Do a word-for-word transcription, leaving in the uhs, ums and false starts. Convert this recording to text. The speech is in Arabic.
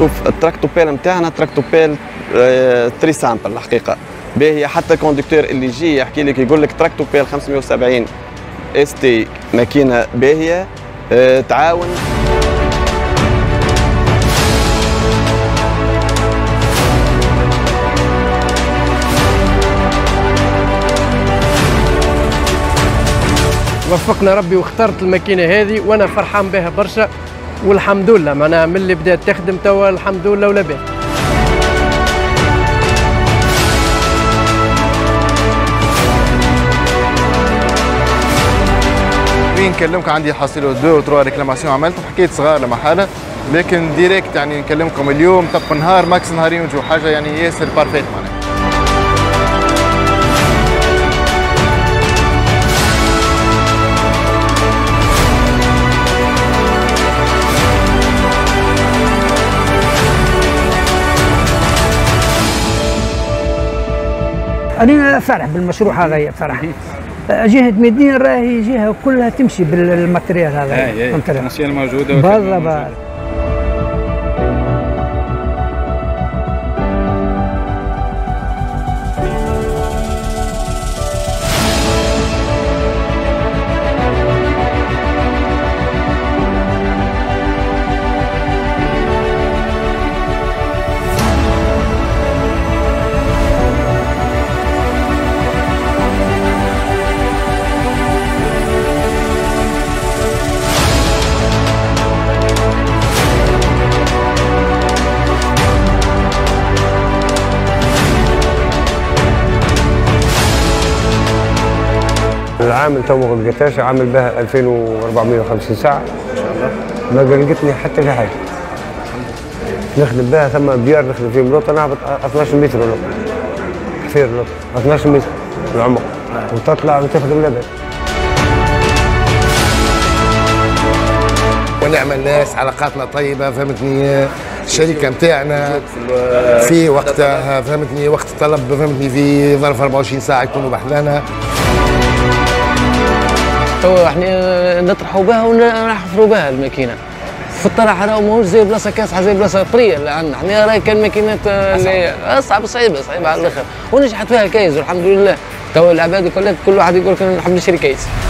شوف التراكتوبيل نتاعنا تراكتوبيل تري سامبل الحقيقه باهيه، حتى الكوندكتور اللي يجي يحكي لك يقول لك تراكتوبيل خمسمية وسبعين اس تي ماكينه باهيه تعاون. وفقنا ربي واخترت الماكينه هذه وانا فرحان بها برشا والحمد لله، معناها من اللي بدات تخدم توا الحمد لله ولا باس. وين نكلمك عندي حاصل دو و تروا ريكلاماسيون عملتهم حكيت صغار لما حاله، لكن ديريكت يعني نكلمكم اليوم طب نهار ماكس نهارين وجو حاجه يعني ياسر بارفيت معناها. أنا فرح بالمشروع هذا، فرح جهة ميدنين راهي جهة كلها تمشي بالماتريال هذا. أي أي التنسيق موجودة بالضبط. العامل تو ما لقيتهاش، عامل بها ألفين وأربعمية وخمسين ساعة ما لقيتني حتى في حاجة نخدم بها. ثم ديار نخدم فيهم لوطة نهبط اثناش متر لوطة حفير لوطة اثناش متر العمق وتطلع وتخدم لبن. ونعمل ناس علاقاتنا طيبة فهمتني، الشركة نتاعنا في وقتها فهمتني، وقت الطلب فهمتني في ظرف أربعة وعشرين ساعة يكونوا بحذانا. تو احنا نطرحوا بها ونحفروا بها الماكينه في الطرح، راهو ماهوش زي بلاصه كاسحه زي بلاصه طريه اللي عندنا، احنا راهي كان ماكينات اللي اصعب صعيبه صعيبه على الاخر ونجحت فيها كايز والحمد لله. تو العباد كلها كل واحد يقول لك نحب نشري كايز.